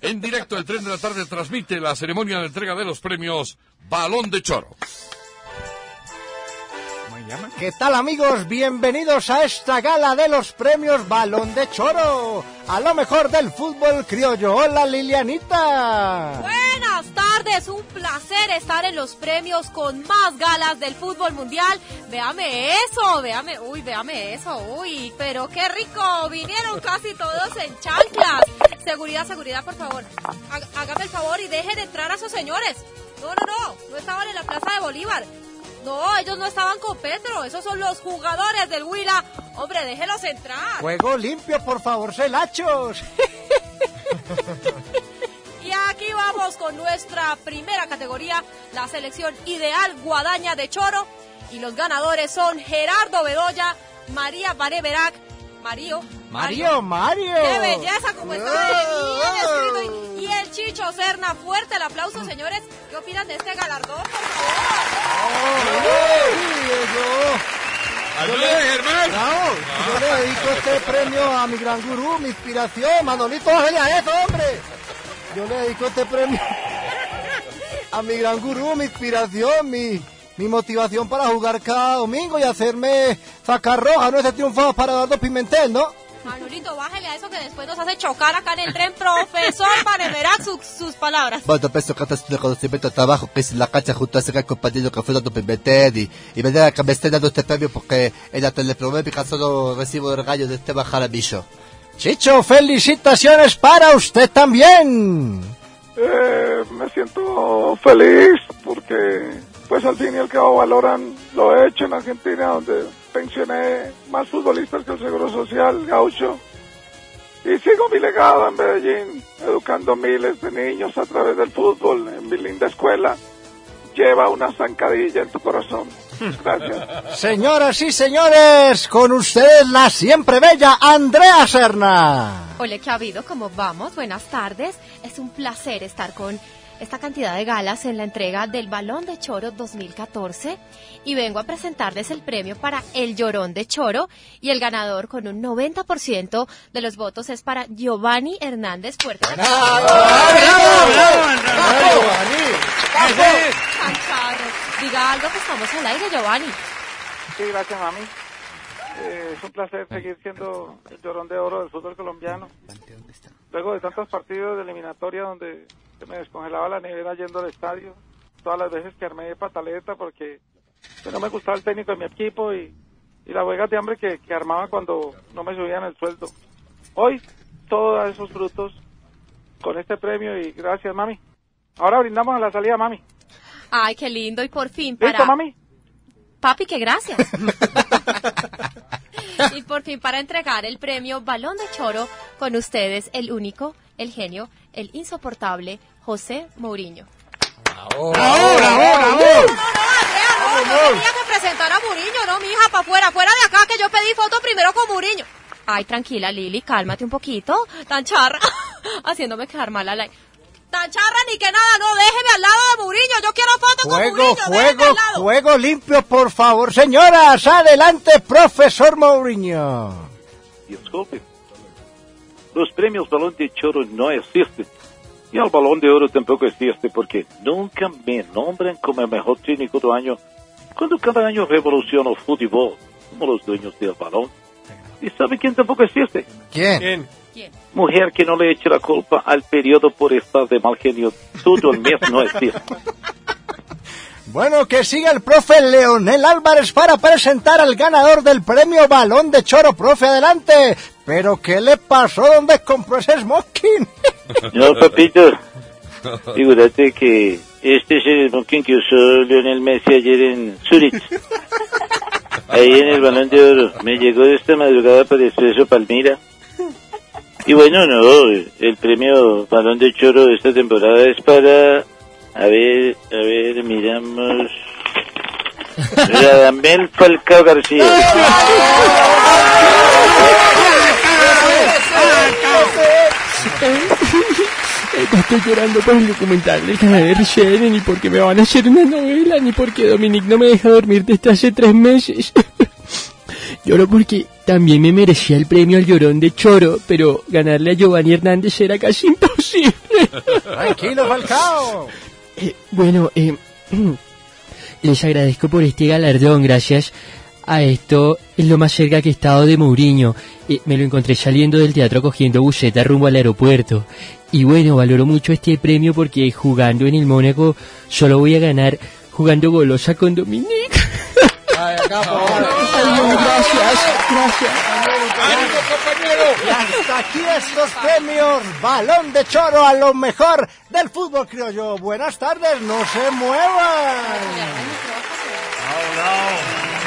En directo, el Tren de la Tarde transmite la ceremonia de entrega de los premios Balón de Choro. ¿Qué tal, amigos? Bienvenidos a esta gala de los premios Balón de Choro, a lo mejor del fútbol criollo. Hola, Lilianita. Buenas tardes, un placer estar en los premios con más galas del fútbol mundial. Véame eso, véame eso, pero qué rico, vinieron casi todos en chanclas. Seguridad, seguridad, por favor, hágame el favor y dejen entrar a esos señores. No estaban en la Plaza de Bolívar. No, ellos no estaban con Petro, esos son los jugadores del Huila. Hombre, déjelos entrar. Juego limpio, por favor, celachos. Y aquí vamos con nuestra primera categoría, la selección ideal guadaña de Choro. Y los ganadores son Gerardo Bedoya, María Bareverac, Mario. ¡Qué belleza como está! Bien escrito. Y el Chicho Serna. Fuerte el aplauso, señores. ¿Qué opinan de este galardón, por favor? Yo le dedico este premio a mi gran gurú, mi inspiración, Manolito, a eso, hombre. Yo le dedico este premio a mi gran gurú, mi inspiración, mi motivación para jugar cada domingo y hacerme sacar roja, ¿no? Ese triunfo para Eduardo Pimentel, ¿no? Manolito, bájale a eso que después nos hace chocar acá en el tren, profesor, para ver sus palabras. Bueno, pienso que es un reconocimiento de trabajo que hice en la cancha junto a ese gran compañero que fue Eduardo Pimentel, y me da que me estén dando este premio porque en la telepromémica solo recibo regalos de Esteban Jaramillo. Chicho, felicitaciones para usted también. Me siento feliz porque... pues al fin y al cabo valoran lo he hecho en Argentina, donde pensioné más futbolistas que el Seguro Social Gaucho. Y sigo mi legado en Medellín, educando miles de niños a través del fútbol, en mi linda escuela. Lleva una zancadilla en tu corazón. Gracias. Señoras y señores, con ustedes la siempre bella Andrea Serna. Hola, ¿qué ha habido? ¿Cómo vamos? Buenas tardes. Es un placer estar con... esta cantidad de galas en la entrega del Balón de Choro 2014 y vengo a presentarles el premio para El Llorón de Choro, y el ganador con un 90% de los votos es para Giovanni Hernández. Fuerte. Diga algo, que estamos al aire, Giovanni. Sí, gracias, mami. Es un placer seguir siendo el Llorón de Oro del fútbol colombiano. Luego de tantos partidos de eliminatoria donde me descongelaba la nevera yendo al estadio, todas las veces que armé de pataleta porque no me gustaba el técnico de mi equipo y las huelgas de hambre que armaba cuando no me subían el sueldo. Hoy, todos esos frutos con este premio, y gracias, mami. Ahora brindamos a la salida, mami. Ay, qué lindo, y por fin para... ¿Listo, mami? Papi, que gracias. Y por fin para entregar el premio Balón de Choro con ustedes, el único, el genio, el insoportable José Mourinho. ¡Bravo! No tenía que presentar a Mourinho, no, mi hija, para afuera, fuera de acá, que yo pedí foto primero con Mourinho. Ay, tranquila, Lili, cálmate un poquito, tan charra, haciéndome quedar mal a la... Tan charra ni que nada, no, déjeme al lado de Mourinho, yo quiero foto con Mourinho. Juego limpio, por favor, señoras, adelante, profesor Mourinho. Disculpe, los premios Balón de Choro no existen, y el Balón de Oro tampoco existe, porque nunca me nombran como el mejor técnico del año, cuando cada año revoluciono el fútbol, como los dueños del balón. ¿Y sabe quién tampoco existe? ¿Quién? Mujer que no le eche la culpa al periodo por estar de mal genio, todo el mes no existe. Bueno, que siga el profe Leonel Álvarez para presentar al ganador del premio Balón de Choro. Profe, adelante. ¿Pero qué le pasó? ¿Dónde compró ese smoking? No, papito, figúrate que este es el smoking que usó Leonel Messi ayer en Zurich, ahí en el Balón de Oro. Me llegó esta madrugada para Expreso Palmira. Y bueno, no, el premio Balón de Choro de esta temporada es para... A ver, miramos... Radamel Falcao García. No estoy llorando por el documental del canal de Jenny, ni porque me van a hacer una novela, ni porque Dominic no me deja dormir desde hace 3 meses. Lloro porque también me merecía el premio al Llorón de Choro, pero ganarle a Giovanni Hernández era casi imposible. Tranquilo, Falcao. Bueno, les agradezco por este galardón. Gracias a esto es lo más cerca que he estado de Mourinho. Me lo encontré saliendo del teatro cogiendo buseta rumbo al aeropuerto. Y bueno, valoro mucho este premio porque jugando en el Mónaco solo voy a ganar jugando golosa con Dominic. Ay, acá, por favor. Ay, no, gracias, gracias. ¡Ánimo, compañero! Y hasta aquí estos premios Balón de Choro a lo mejor del fútbol criollo. Buenas tardes, no se muevan. No, no.